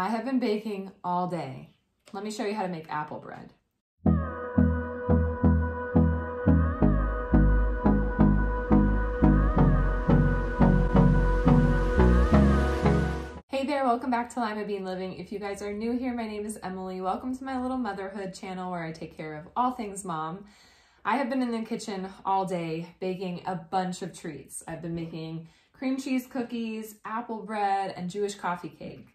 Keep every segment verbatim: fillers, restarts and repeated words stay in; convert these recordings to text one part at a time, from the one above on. I have been baking all day. Let me show you how to make apple bread. Hey there, welcome back to Limabean Living. If you guys are new here, my name is Emily. Welcome to my little motherhood channel where I take care of all things mom. I have been in the kitchen all day baking a bunch of treats. I've been making cream cheese cookies, apple bread, and Jewish coffee cake.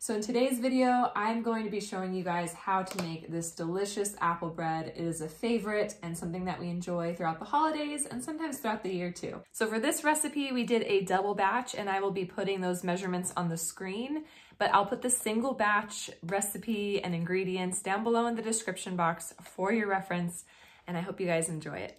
So in today's video, I'm going to be showing you guys how to make this delicious apple bread. It is a favorite and something that we enjoy throughout the holidays and sometimes throughout the year too. So for this recipe, we did a double batch and I will be putting those measurements on the screen, but I'll put the single batch recipe and ingredients down below in the description box for your reference. And I hope you guys enjoy it.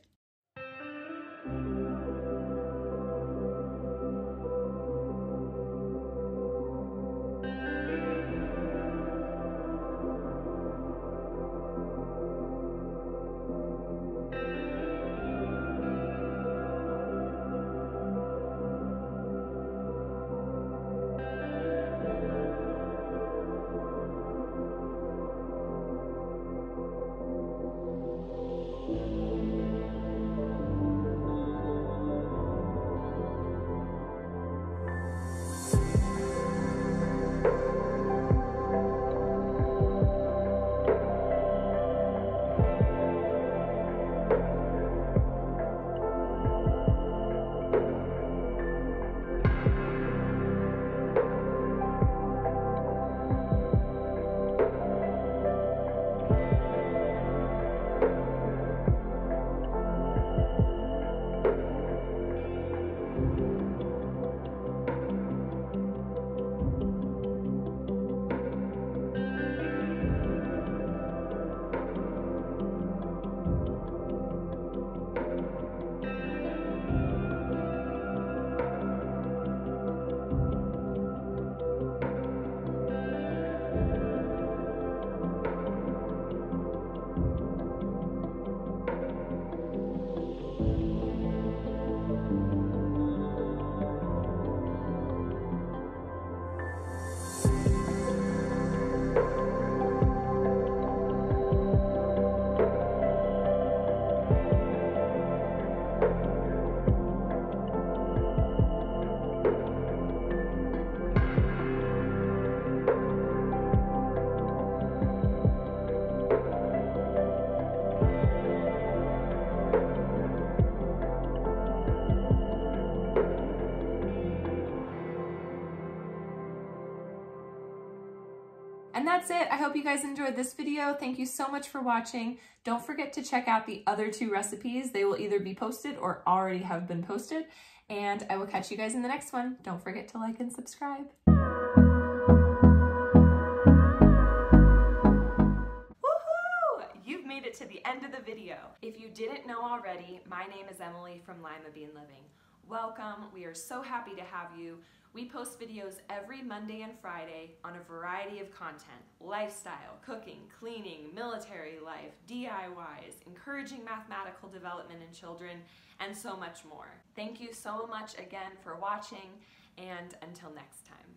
And that's it. I hope you guys enjoyed this video. Thank you so much for watching. Don't forget to check out the other two recipes. They will either be posted or already have been posted. And I will catch you guys in the next one. Don't forget to like and subscribe. Woohoo! You've made it to the end of the video. If you didn't know already, my name is Emily from Limabean Living. Welcome. We are so happy to have you. We post videos every Monday and Friday on a variety of content: lifestyle, cooking, cleaning, military life, D I Ys, encouraging mathematical development in children, and so much more. Thank you so much again for watching, and until next time.